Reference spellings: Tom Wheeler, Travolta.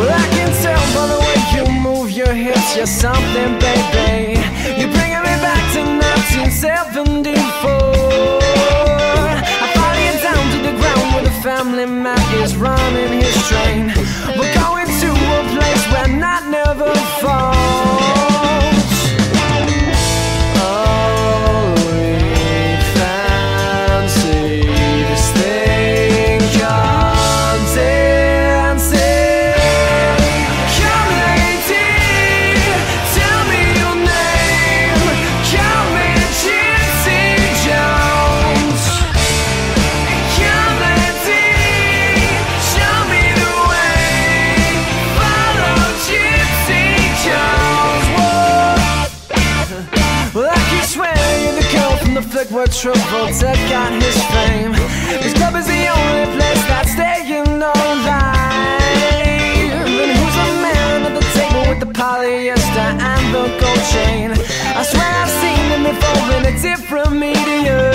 Well, I can tell by the way you move your hips, you're something, baby. You're bringing me back to 1974. I follow you down to the ground where the family man is running his train. We're going to a place where night never falls. Look where Travolta got his fame. This club is the only place that's staying alive. And who's the man at the table with the polyester and the gold chain? I swear I've seen him before in a different medium.